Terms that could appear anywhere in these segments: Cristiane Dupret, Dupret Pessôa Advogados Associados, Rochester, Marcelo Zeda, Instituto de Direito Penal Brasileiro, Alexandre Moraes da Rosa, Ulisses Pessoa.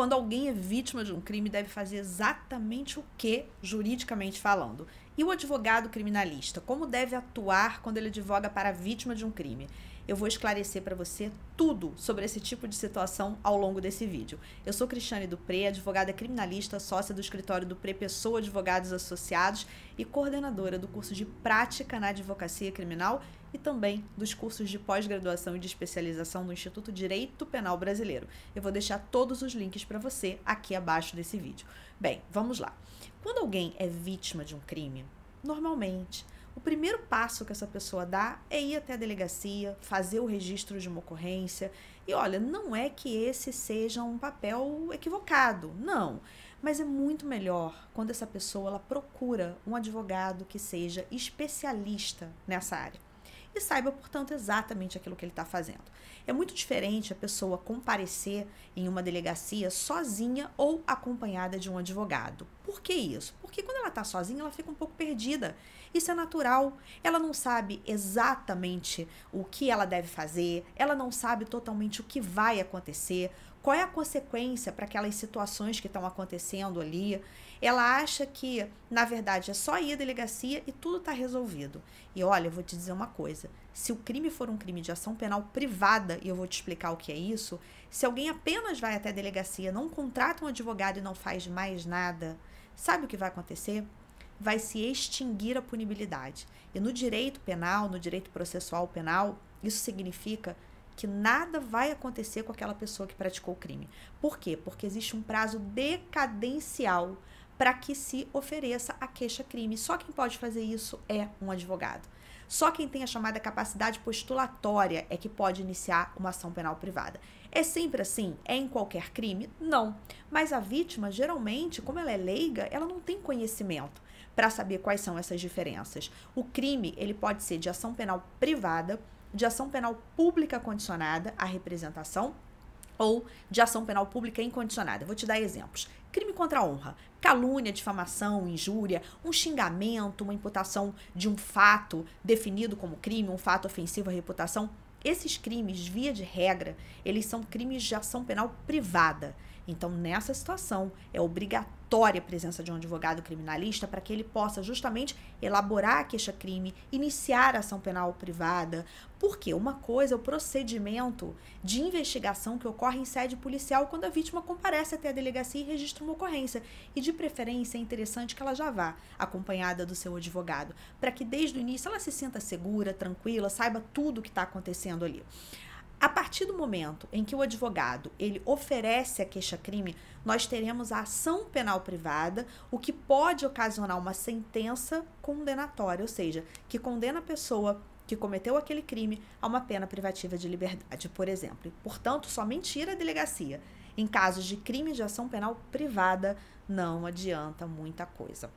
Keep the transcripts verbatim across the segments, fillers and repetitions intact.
quando alguém é vítima de um crime, deve fazer exatamente o que, juridicamente falando? E o advogado criminalista, como deve atuar quando ele advoga para a vítima de um crime? Eu vou esclarecer para você tudo sobre esse tipo de situação ao longo desse vídeo. Eu sou Cristiane Dupret, advogada criminalista, sócia do escritório Dupret Pessôa Advogados Associados e coordenadora do curso de Prática na Advocacia Criminal e também dos cursos de pós-graduação e de especialização do Instituto de Direito Penal Brasileiro. Eu vou deixar todos os links para você aqui abaixo desse vídeo. Bem, vamos lá. Quando alguém é vítima de um crime, normalmente, o primeiro passo que essa pessoa dá é ir até a delegacia, fazer o registro de uma ocorrência. E olha, não é que esse seja um papel equivocado, não. Mas é muito melhor quando essa pessoa ela procura um advogado que seja especialista nessa área e saiba, portanto, exatamente aquilo que ele está fazendo. É muito diferente a pessoa comparecer em uma delegacia sozinha ou acompanhada de um advogado. Por que isso? Porque quando ela está sozinha, ela fica um pouco perdida. Isso é natural. Ela não sabe exatamente o que ela deve fazer, ela não sabe totalmente o que vai acontecer, qual é a consequência para aquelas situações que estão acontecendo ali. Ela acha que, na verdade, é só ir à delegacia e tudo está resolvido. E olha, eu vou te dizer uma coisa. Se o crime for um crime de ação penal privada, e eu vou te explicar o que é isso, se alguém apenas vai até a delegacia, não contrata um advogado e não faz mais nada, sabe o que vai acontecer? Vai se extinguir a punibilidade. E no direito penal, no direito processual penal, isso significa que nada vai acontecer com aquela pessoa que praticou o crime. Por quê? Porque existe um prazo decadencial para que se ofereça a queixa-crime. Só quem pode fazer isso é um advogado. Só quem tem a chamada capacidade postulatória é que pode iniciar uma ação penal privada. É sempre assim? É em qualquer crime? Não. Mas a vítima, geralmente, como ela é leiga, ela não tem conhecimento para saber quais são essas diferenças. O crime, ele pode ser de ação penal privada, de ação penal pública condicionada à representação ou de ação penal pública incondicionada. Vou te dar exemplos. Crime contra a honra, calúnia, difamação, injúria, um xingamento, uma imputação de um fato definido como crime, um fato ofensivo à reputação. Esses crimes, via de regra, eles são crimes de ação penal privada. Então, nessa situação, é obrigatória a presença de um advogado criminalista para que ele possa justamente elaborar a queixa-crime, iniciar a ação penal privada. Porque uma coisa é o procedimento de investigação que ocorre em sede policial quando a vítima comparece até a delegacia e registra uma ocorrência. E, de preferência, é interessante que ela já vá acompanhada do seu advogado, para que desde o início ela se sinta segura, tranquila, saiba tudo o que está acontecendo ali. A partir do momento em que o advogado ele oferece a queixa-crime, nós teremos a ação penal privada, o que pode ocasionar uma sentença condenatória, ou seja, que condena a pessoa que cometeu aquele crime a uma pena privativa de liberdade, por exemplo. E, portanto, somente ir à delegacia. Em casos de crime de ação penal privada, não adianta muita coisa.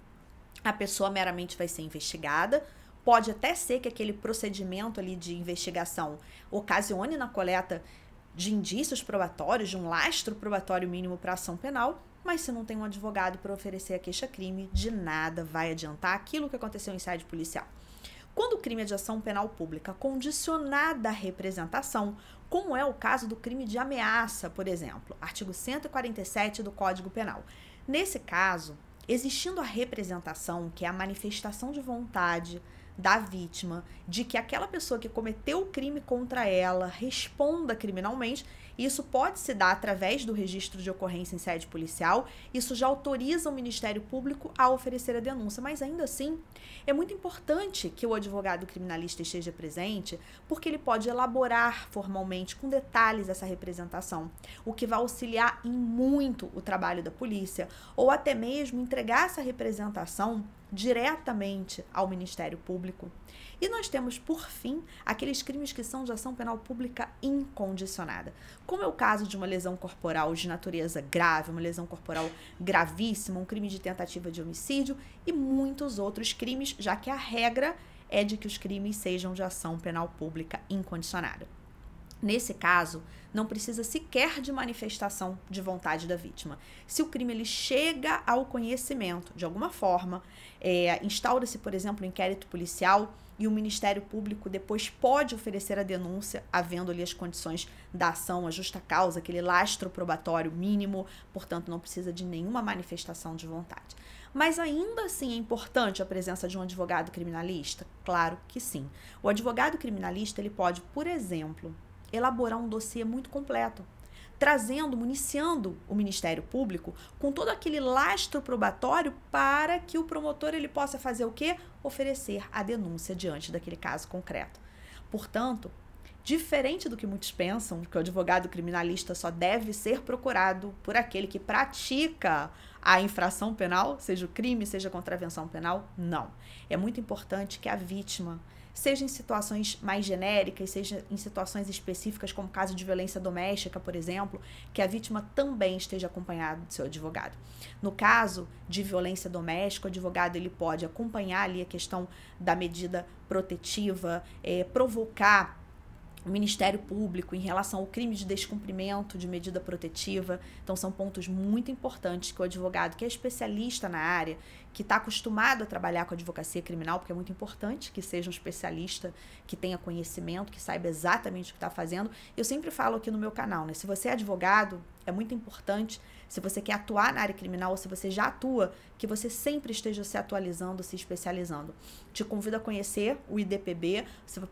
A pessoa meramente vai ser investigada. Pode até ser que aquele procedimento ali de investigação ocasione na coleta de indícios probatórios, de um lastro probatório mínimo para ação penal, mas se não tem um advogado para oferecer a queixa-crime, de nada vai adiantar aquilo que aconteceu em sede policial. Quando o crime é de ação penal pública condicionada à representação, como é o caso do crime de ameaça, por exemplo, artigo cento e quarenta e sete do Código Penal. Nesse caso, existindo a representação, que é a manifestação de vontade da vítima, de que aquela pessoa que cometeu o crime contra ela responda criminalmente, isso pode se dar através do registro de ocorrência em sede policial, isso já autoriza o Ministério Público a oferecer a denúncia, mas ainda assim é muito importante que o advogado criminalista esteja presente, porque ele pode elaborar formalmente com detalhes essa representação, o que vai auxiliar em muito o trabalho da polícia, ou até mesmo entregar essa representação diretamente ao Ministério Público. E nós temos, por fim, aqueles crimes que são de ação penal pública incondicionada, como é o caso de uma lesão corporal de natureza grave, uma lesão corporal gravíssima, um crime de tentativa de homicídio e muitos outros crimes, já que a regra é de que os crimes sejam de ação penal pública incondicionada. Nesse caso, não precisa sequer de manifestação de vontade da vítima. Se o crime ele chega ao conhecimento, de alguma forma, é, instaura-se, por exemplo, um inquérito policial e o Ministério Público depois pode oferecer a denúncia, havendo ali as condições da ação, a justa causa, aquele lastro probatório mínimo, portanto, não precisa de nenhuma manifestação de vontade. Mas ainda assim é importante a presença de um advogado criminalista? Claro que sim. O advogado criminalista ele pode, por exemplo, elaborar um dossiê muito completo, trazendo, municiando o Ministério Público com todo aquele lastro probatório para que o promotor ele possa fazer o quê? Oferecer a denúncia diante daquele caso concreto. Portanto, diferente do que muitos pensam, que o advogado criminalista só deve ser procurado por aquele que pratica a infração penal, seja o crime, seja a contravenção penal, não. É muito importante que a vítima, seja em situações mais genéricas, seja em situações específicas, como caso de violência doméstica, por exemplo, que a vítima também esteja acompanhada do seu advogado. No caso de violência doméstica, o advogado ele pode acompanhar ali a questão da medida protetiva, é, provocar o Ministério Público em relação ao crime de descumprimento de medida protetiva. Então, são pontos muito importantes que o advogado, que é especialista na área, que está acostumado a trabalhar com a advocacia criminal, porque é muito importante que seja um especialista, que tenha conhecimento, que saiba exatamente o que está fazendo. Eu sempre falo aqui no meu canal, né? Se você é advogado, é muito importante, se você quer atuar na área criminal ou se você já atua, que você sempre esteja se atualizando, se especializando. Te convido a conhecer o I D P B,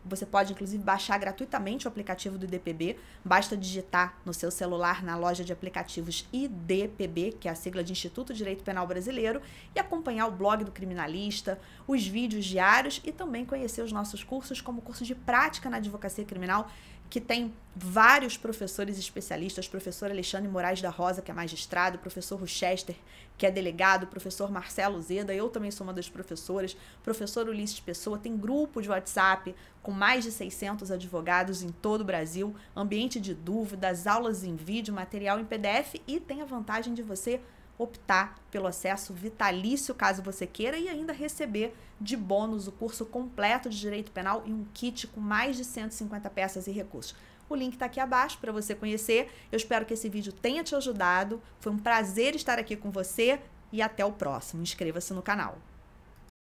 você pode inclusive baixar gratuitamente o aplicativo do I D P B, basta digitar no seu celular na loja de aplicativos I D P B, que é a sigla de Instituto de Direito Penal Brasileiro, e acompanhar o blog do criminalista, os vídeos diários e também conhecer os nossos cursos, como o curso de prática na advocacia criminal, que tem vários professores especialistas, professor Alexandre Moraes da Rosa, que é magistrado, professor Rochester, que é delegado, professor Marcelo Zeda, eu também sou uma das professoras, professor Ulisses Pessoa, tem grupo de WhatsApp com mais de seiscentos advogados em todo o Brasil, ambiente de dúvidas, aulas em vídeo, material em P D F e tem a vantagem de você optar pelo acesso vitalício, caso você queira, e ainda receber de bônus o curso completo de Direito Penal e um kit com mais de cento e cinquenta peças e recursos. O link está aqui abaixo para você conhecer. Eu espero que esse vídeo tenha te ajudado. Foi um prazer estar aqui com você e até o próximo. Inscreva-se no canal.